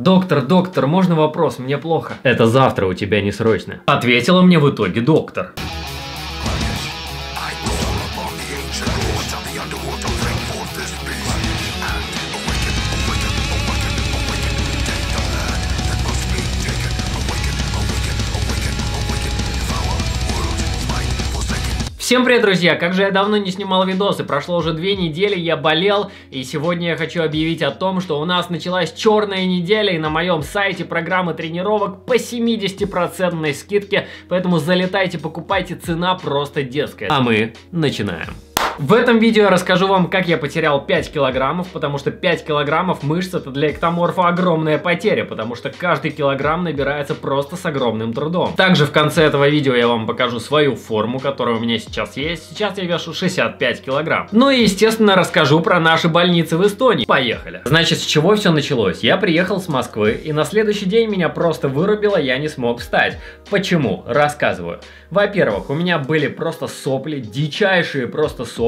Доктор, можно вопрос? Мне плохо. Это завтра, у тебя не срочно. Ответила мне в итоге доктор. Всем привет, друзья! Как же я давно не снимал видосы, прошло уже 2 недели, я болел, и сегодня я хочу объявить о том, что у нас началась черная неделя, и на моем сайте программа тренировок по 70% скидке, поэтому залетайте, покупайте, цена просто детская. А мы начинаем. В этом видео я расскажу вам, как я потерял 5 килограммов, потому что 5 килограммов мышц — это для эктоморфа огромная потеря, потому что каждый килограмм набирается просто с огромным трудом. Также в конце этого видео я вам покажу свою форму, которая у меня сейчас есть. Сейчас я вешу 65 килограмм. Ну и, естественно, расскажу про наши больницы в Эстонии. Поехали! Значит, с чего все началось? Я приехал с Москвы, и на следующий день меня просто вырубило, я не смог встать. Почему? Рассказываю. Во-первых, у меня были просто сопли, дичайшие просто сопли.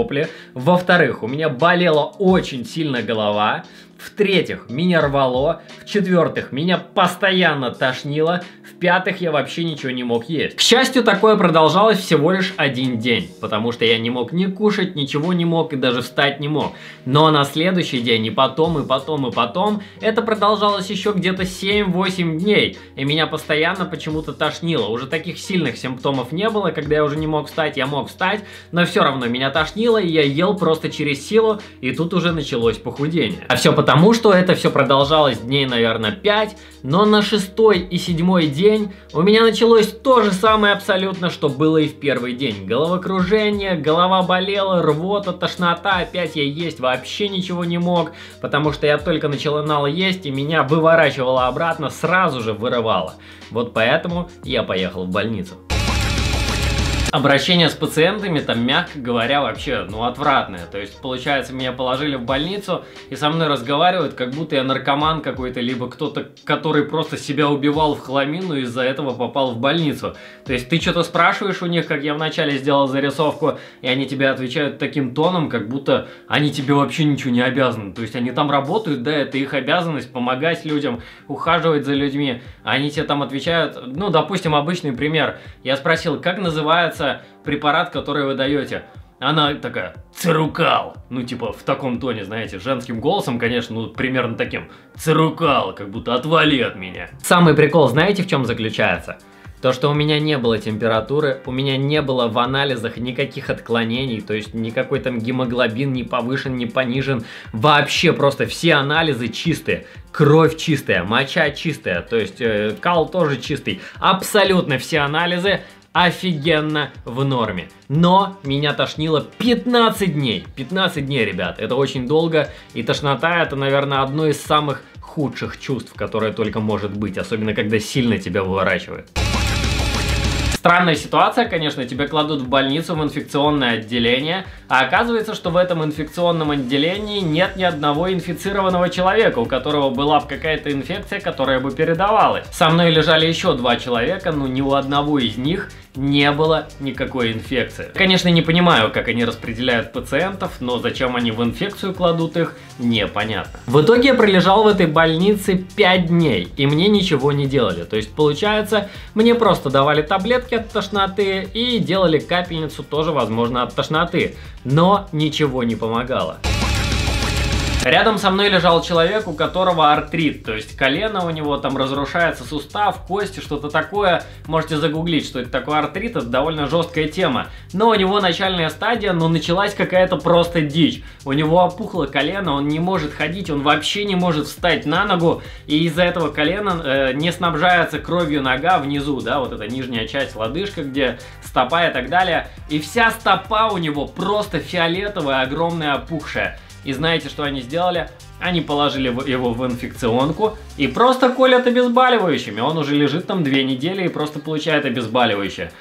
Во-вторых, у меня болела очень сильно голова. В-третьих, меня рвало. В-четвертых, меня постоянно тошнило. В-пятых, я вообще ничего не мог есть. К счастью, такое продолжалось всего лишь 1 день, потому что я не мог ни кушать, ничего не мог и даже встать не мог. Но на следующий день, и потом, и потом, и потом, это продолжалось еще где-то 7-8 дней. И меня постоянно почему-то тошнило. Уже таких сильных симптомов не было, когда я уже не мог встать, я мог встать, но все равно меня тошнило, и я ел просто через силу, и тут уже началось похудение. А все потому, что это все продолжалось дней, наверное, 5, но на 6-й и 7-й день у меня началось то же самое абсолютно, что было и в 1-й день. Головокружение, голова болела, рвота, тошнота, опять я есть вообще ничего не мог, потому что я только начинал есть, и меня выворачивало обратно, сразу же вырывало. Вот поэтому я поехал в больницу. Обращение с пациентами там, мягко говоря, вообще, ну, отвратное. То есть, получается, меня положили в больницу, и со мной разговаривают, как будто я наркоман какой-то, либо кто-то, который просто себя убивал в хламину и из-за этого попал в больницу. То есть, ты что-то спрашиваешь у них, как я вначале сделал зарисовку, и они тебе отвечают таким тоном, как будто они тебе вообще ничего не обязаны. То есть, они там работают, да, это их обязанность помогать людям, ухаживать за людьми. Они тебе там отвечают, ну, допустим, обычный пример. Я спросил, как называется препарат, который вы даете. Она такая: церукал. Ну, типа, в таком тоне, знаете, женским голосом, конечно, ну, примерно таким. Церукал, как будто отвали от меня. Самый прикол, знаете, в чем заключается? То, что у меня не было температуры, у меня не было в анализах никаких отклонений, то есть никакой там гемоглобин не повышен, не понижен, вообще просто все анализы чистые. Кровь чистая, моча чистая, то есть кал тоже чистый. Абсолютно все анализы офигенно в норме. Но меня тошнило 15 дней. 15 дней, ребят, это очень долго. И тошнота — это, наверное, одно из самых худших чувств, которое только может быть. Особенно, когда сильно тебя выворачивает. Странная ситуация, конечно, тебя кладут в больницу, в инфекционное отделение, а оказывается, что в этом инфекционном отделении нет ни одного инфицированного человека, у которого была бы какая-то инфекция, которая бы передавалась. Со мной лежали еще 2 человека, но ни у одного из них не было никакой инфекции. Конечно, не понимаю, как они распределяют пациентов, но зачем они в инфекцию кладут их, непонятно. В итоге я пролежал в этой больнице 5 дней, и мне ничего не делали. То есть, получается, мне просто давали таблетки от тошноты и делали капельницу тоже, возможно, от тошноты, но ничего не помогало. Рядом со мной лежал человек, у которого артрит, то есть колено у него, там разрушается сустав, кости, что-то такое. Можете загуглить, что это такое артрит, это довольно жесткая тема. Но у него начальная стадия, но началась какая-то просто дичь. У него опухло колено, он не может ходить, он вообще не может встать на ногу. И из-за этого колена не снабжается кровью нога внизу, да, вот эта нижняя часть, лодыжка, где стопа и так далее. И вся стопа у него просто фиолетовая, огромная, опухшая. И знаете, что они сделали? Они положили его в инфекционку и просто колят обезболивающими. Он уже лежит там 2 недели и просто получает обезболивающее.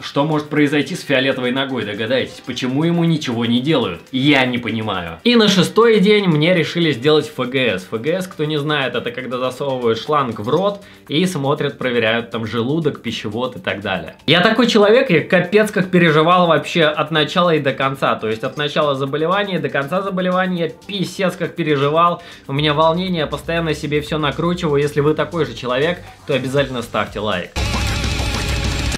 Что может произойти с фиолетовой ногой, догадайтесь, почему ему ничего не делают? Я не понимаю. И на шестой день мне решили сделать ФГС. ФГС, кто не знает, это когда засовывают шланг в рот и смотрят, проверяют там желудок, пищевод и так далее. Я такой человек, я капец как переживал вообще от начала и до конца, то есть от начала заболевания до конца заболевания я писец как переживал, у меня волнение, я постоянно себе все накручиваю, если вы такой же человек, то обязательно ставьте лайк.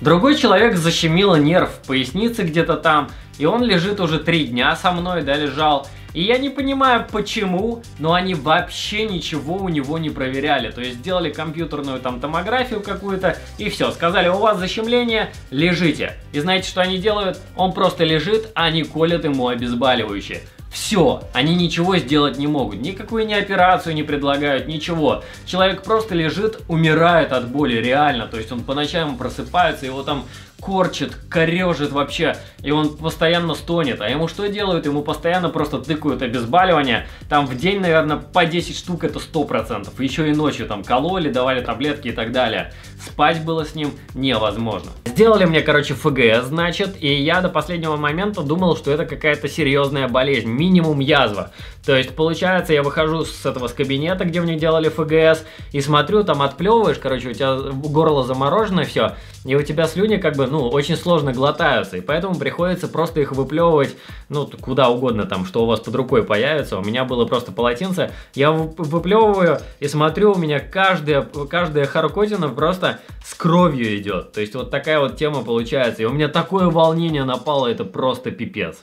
Другой человек защемило нерв в пояснице где-то там, и он лежит уже 3 дня со мной, да, лежал. И я не понимаю почему, но они вообще ничего у него не проверяли. То есть сделали компьютерную там томографию какую-то и все. Сказали, у вас защемление, лежите. И знаете, что они делают? Он просто лежит, а они колят ему обезболивающее. Все, они ничего сделать не могут, никакую ни операцию не предлагают, ничего. Человек просто лежит, умирает от боли, реально. То есть он по ночам просыпается, его там корчит, корежит вообще, и он постоянно стонет. А ему что делают? Ему постоянно просто тыкают обезболивание. Там в день, наверное, по 10 штук, это 100%. Еще и ночью там кололи, давали таблетки и так далее. Спать было с ним невозможно. Сделали мне, короче, ФГС, значит, и я до последнего момента думал, что это какая-то серьезная болезнь, минимум язва. То есть, получается, я выхожу с этого с кабинета, где мне делали ФГС, и смотрю, там отплевываешь, короче, у тебя горло заморожено, все, и у тебя слюни как бы, ну, очень сложно глотаются, и поэтому приходится просто их выплевывать, ну, куда угодно там, что у вас под рукой появится. У меня было просто полотенце, я выплевываю и смотрю, у меня каждая харкотина просто с кровью идет. То есть, вот такая вот тема получается, и у меня такое волнение напало, это просто пипец.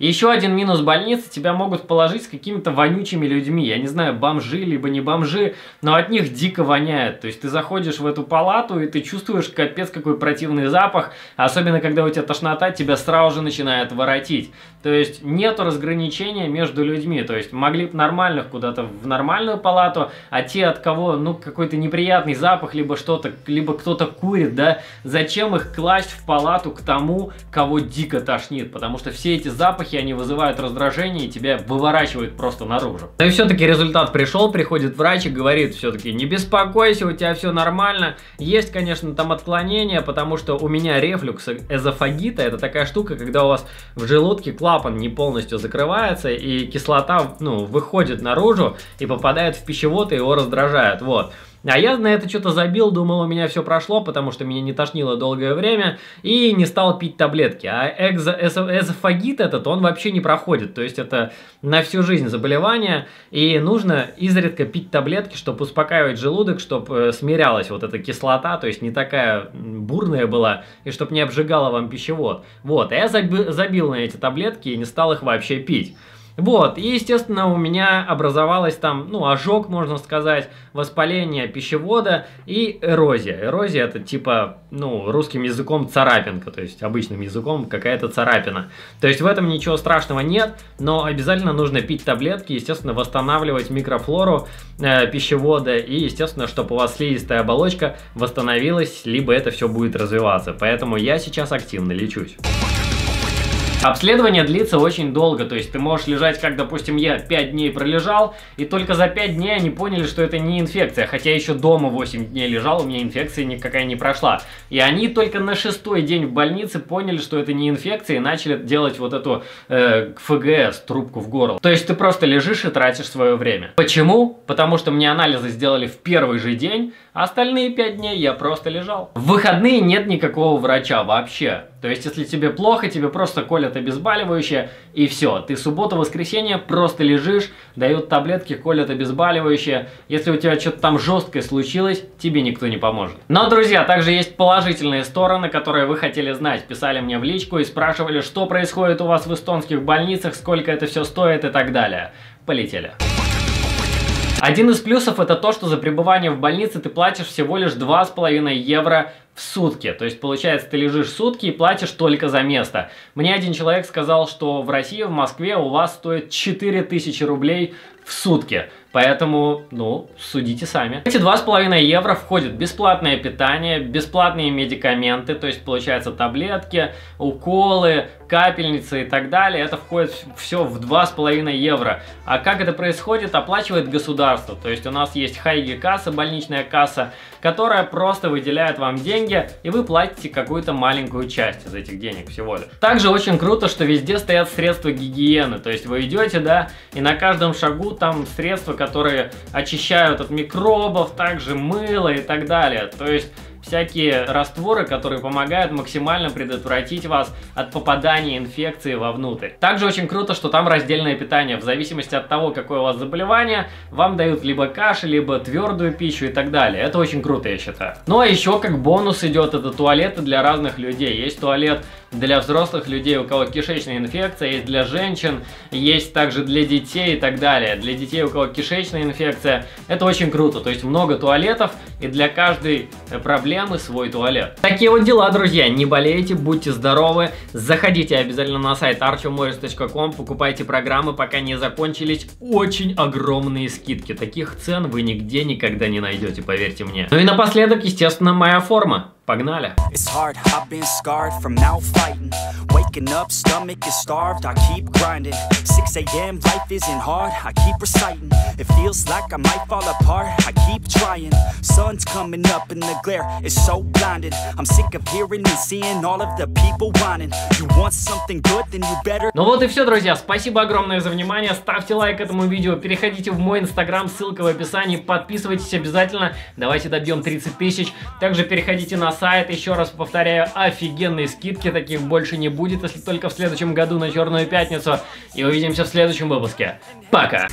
Еще один минус больницы, тебя могут положить с какими-то вонючими людьми, я не знаю, бомжи, либо не бомжи, но от них дико воняет, то есть ты заходишь в эту палату и ты чувствуешь капец какой противный запах, особенно когда у тебя тошнота, тебя сразу же начинает воротить, то есть нету разграничения между людьми, то есть могли бы нормальных куда-то в нормальную палату, а те, от кого, ну, какой-то неприятный запах, либо что-то, либо кто-то курит, да, зачем их класть в палату к тому, кого дико тошнит, потому что все эти запахи, они вызывают раздражение и тебя выворачивают просто наружу. Но и все-таки результат пришел, приходит врач и говорит все-таки, не беспокойся, у тебя все нормально. Есть, конечно, там отклонения, потому что у меня рефлюкс эзофагита, это такая штука, когда у вас в желудке клапан не полностью закрывается и кислота, ну, выходит наружу и попадает в пищевод и его раздражает, вот. А я на это что-то забил, думал, у меня все прошло, потому что меня не тошнило долгое время, и не стал пить таблетки. А эзофагит этот, он вообще не проходит, то есть это на всю жизнь заболевание, и нужно изредка пить таблетки, чтобы успокаивать желудок, чтобы смирялась вот эта кислота, то есть не такая бурная была, и чтобы не обжигала вам пищевод. Вот, а я забил на эти таблетки и не стал их вообще пить. Вот, и, естественно, у меня образовалось там, ну, ожог, можно сказать, воспаление пищевода и эрозия. Эрозия – это типа, ну, русским языком царапинка, то есть обычным языком какая-то царапина. То есть в этом ничего страшного нет, но обязательно нужно пить таблетки, естественно, восстанавливать микрофлору пищевода и, естественно, чтобы у вас слизистая оболочка восстановилась, либо это все будет развиваться. Поэтому я сейчас активно лечусь. Обследование длится очень долго, то есть ты можешь лежать, как, допустим, я 5 дней пролежал, и только за 5 дней они поняли, что это не инфекция, хотя еще дома 8 дней лежал, у меня инфекция никакая не прошла. И они только на 6-й день в больнице поняли, что это не инфекция, и начали делать вот эту ФГС, трубку в горло. То есть ты просто лежишь и тратишь свое время. Почему? Потому что мне анализы сделали в первый же день, а остальные 5 дней я просто лежал. В выходные нет никакого врача вообще. То есть, если тебе плохо, тебе просто колят обезболивающее, и все. Ты субботу-воскресенье просто лежишь, дают таблетки, колят обезболивающее. Если у тебя что-то там жесткое случилось, тебе никто не поможет. Но, друзья, также есть положительные стороны, которые вы хотели знать. Писали мне в личку и спрашивали, что происходит у вас в эстонских больницах, сколько это все стоит и так далее. Полетели. Один из плюсов это то, что за пребывание в больнице ты платишь всего лишь 2,5 евро в сутки. То есть, получается, ты лежишь сутки и платишь только за место. Мне один человек сказал, что в России, в Москве у вас стоит 4000 рублей в сутки. Поэтому, ну, судите сами. Эти 2,5 евро входит бесплатное питание, бесплатные медикаменты, то есть, получается, таблетки, уколы, капельницы и так далее. Это входит все в 2,5 евро. А как это происходит? Оплачивает государство. То есть у нас есть хайги-касса, больничная касса, которая просто выделяет вам деньги, и вы платите какую-то маленькую часть из этих денег всего лишь. Также очень круто, что везде стоят средства гигиены. То есть вы идете, да, и на каждом шагу там средства, которые очищают от микробов, также мыло и так далее. То есть всякие растворы, которые помогают максимально предотвратить вас от попадания инфекции вовнутрь. Также очень круто, что там раздельное питание. В зависимости от того, какое у вас заболевание, вам дают либо каши, либо твердую пищу и так далее. Это очень круто, я считаю. Ну а еще как бонус идет это туалеты для разных людей. Есть туалет для взрослых людей, у кого кишечная инфекция, есть для женщин, есть также для детей и так далее. Для детей, у кого кишечная инфекция, это очень круто. То есть много туалетов, и для каждой проблемы свой туалет. Такие вот дела, друзья. Не болейте, будьте здоровы. Заходите обязательно на сайт archomorris.com, покупайте программы, пока не закончились очень огромные скидки. Таких цен вы нигде никогда не найдете, поверьте мне. Ну и напоследок, естественно, моя форма. Погнали! It's so blinded, I'm sick of hearing and seeing all of the people whining. You want something good, then you better. Ну вот и все, друзья. Спасибо огромное за внимание. Ставьте лайк этому видео, переходите в мой инстаграм, ссылка в описании. Подписывайтесь обязательно. Давайте добьем 30 000. Также переходите на сайт. Еще раз повторяю, офигенные скидки. Таких больше не будет, если только в следующем году на Черную пятницу. И увидимся в следующем выпуске. Пока!